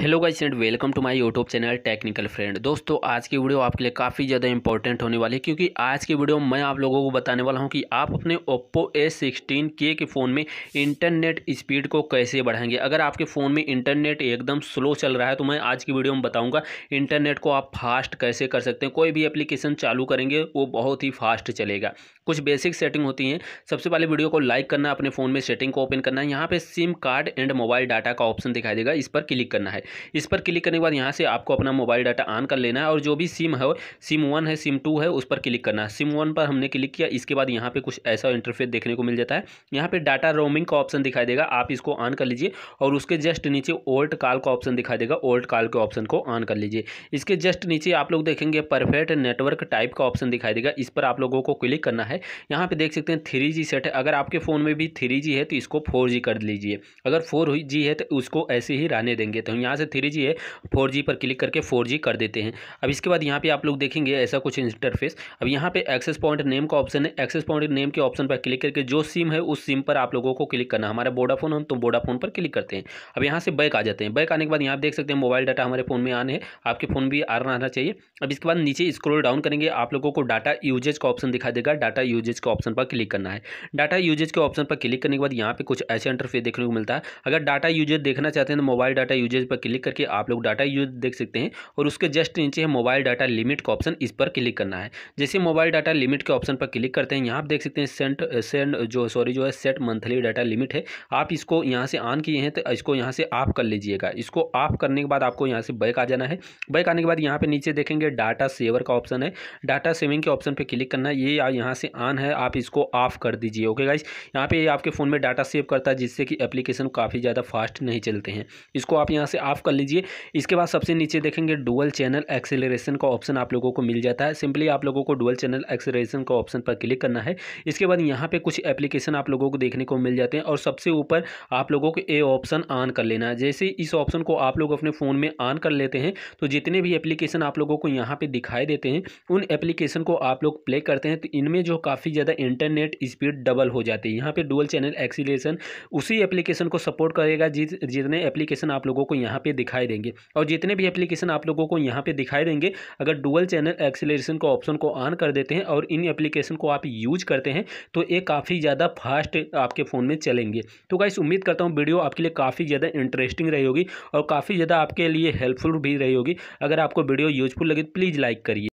Hello guys and welcome to my YouTube channel technical friend. दोस्तों आज की video आपके लिए काफ़ी ज़्यादा इंपॉर्टेंट होने वाली है, क्योंकि आज की वीडियो में मैं आप लोगों को बताने वाला हूं कि आप अपने Oppo A16K के फ़ोन में इंटरनेट स्पीड को कैसे बढ़ाएंगे। अगर आपके फ़ोन में इंटरनेट एकदम स्लो चल रहा है तो मैं आज की वीडियो में बताऊँगा इंटरनेट को आप फास्ट कैसे कर सकते हैं। कोई भी एप्लीकेशन चालू करेंगे वो बहुत ही फास्ट चलेगा। कुछ बेसिक सेटिंग होती हैं। सबसे पहले वीडियो को लाइक करना, अपने फ़ोन में सेटिंग को ओपन करना है, यहाँ पर SIM card and mobile data का ऑप्शन दिखाई देगा, इस पर क्लिक करना है। इस पर क्लिक करने के बाद यहाँ से आपको अपना मोबाइल डाटा ऑन कर लेना है और जो भी सिम है, सिम 1 है, सिम 2 है, उस पर क्लिक करना है। सिम 1 पर हमने क्लिक किया। इसके बाद यहाँ पे कुछ ऐसा इंटरफेस देखने को मिल जाता है। यहाँ पे डाटा रोमिंग का ऑप्शन दिखाई देगा, आप इसको ऑन कर लीजिए और उसके जस्ट नीचे ओल्ड कॉल का ऑप्शन दिखाई देगा, ओल्ड कॉल के ऑप्शन को ऑन कर लीजिए। इसके जस्ट नीचे आप लोग देखेंगे परफेक्ट नेटवर्क टाइप का ऑप्शन दिखाई देगा, इस पर आप लोगों को क्लिक करना है। यहाँ पे देख सकते हैं 3G सेट है। अगर आपके फ़ोन में भी 3G है तो इसको 4G कर लीजिए, अगर 4G है तो उसको ऐसे ही रहने देंगे। तो यहाँ से 3G है, 4G पर क्लिक करके 4G कर देते हैं। अब इसके बाद यहाँ पे आप लोग देखेंगे ऐसा कुछ इंटरफेस। अब यहाँ पे एक्सेस पॉइंट नेम का ऑप्शन है, एक्सेस पॉइंट नेम के ऑप्शन पर क्लिक करके जो सिम है उस सिम पर आप लोगों को क्लिक करना। हमारा वोडाफोन हम तो वोडाफोन पर क्लिक करते हैं। अब यहाँ से बैक आ जाते हैं। बैक आने के बाद यहाँ देख सकते हैं मोबाइल डाटा हमारे फ़ोन में आने है, आपके फ़ोन भी आना चाहिए। अब इसके बाद नीचे स्क्रॉल डाउन करेंगे, आप लोगों को डाटा यूजेज का ऑप्शन दिखा देगा, डाटा यूजेज के ऑप्शन पर क्लिक करना है। डाटा यूजेज के ऑप्शन पर क्लिक करने के बाद यहाँ पे कुछ ऐसा इंटरफेस देखने को मिलता है। अगर डाटा यूजेज देखना चाहते हैं तो मोबाइल डाटा यूजेज पर क्लिक करके आप लोग डाटा यूज देख सकते हैं और उसके जस्ट नीचे है मोबाइल डाटा लिमिट का ऑप्शन, इस पर क्लिक करना है। जैसे मोबाइल डाटा लिमिट के ऑप्शन पर क्लिक करते हैं, यहाँ आप देख सकते हैं सेट मंथली डाटा लिमिट है। आप इसको यहाँ से ऑन किए हैं तो इसको यहाँ से ऑफ कर लीजिएगा। इसको ऑफ करने के बाद आपको यहाँ से बैक आ जाना है। बैक आने के बाद यहाँ पर नीचे देखेंगे डाटा सेवर का ऑप्शन है, डाटा सेविंग के ऑप्शन पर क्लिक करना है। ये यहाँ से ऑन है, आप इसको ऑफ कर दीजिए। ओके गाइस, यहाँ पे आपके फ़ोन में डाटा सेव करता है जिससे कि एप्लीकेशन काफ़ी ज़्यादा फास्ट नहीं चलते हैं, इसको आप यहाँ से ऑफ कर लीजिए। इसके बाद सबसे नीचे देखेंगे डुअल चैनल एक्सेलरेशन का ऑप्शन आप लोगों को मिल जाता है। सिंपली आप लोगों को डुअल चैनल एक्सेलरेशन का ऑप्शन पर क्लिक करना है। इसके बाद यहाँ पे कुछ एप्लीकेशन आप लोगों को देखने को मिल जाते हैं और सबसे ऊपर आप लोगों को ये ऑप्शन ऑन कर लेना है। जैसे इस ऑप्शन को आप लोग अपने फ़ोन में ऑन कर लेते हैं तो जितने भी एप्लीकेशन आप लोगों को यहाँ पर दिखाई देते हैं उन एप्लीकेशन को आप लोग प्ले करते हैं तो इनमें जो काफ़ी ज़्यादा इंटरनेट स्पीड डबल हो जाती है। यहाँ पर डुअल चैनल एक्सेलरेशन उसी एप्लीकेशन को सपोर्ट करेगा जितने एप्लीकेशन आप लोगों को यहाँ पे दिखाई देंगे, और जितने भी एप्लीकेशन आप लोगों को यहाँ पे दिखाई देंगे अगर डुअल चैनल एक्सेलरेशन का ऑप्शन को ऑन कर देते हैं और इन एप्लीकेशन को आप यूज करते हैं तो ये काफ़ी ज़्यादा फास्ट आपके फ़ोन में चलेंगे। तो गाइस उम्मीद करता हूँ वीडियो आपके लिए काफ़ी ज़्यादा इंटरेस्टिंग रही होगी और काफ़ी ज़्यादा आपके लिए हेल्पफुल भी रही होगी। अगर आपको वीडियो यूजफुल लगे तो प्लीज़ लाइक करिए।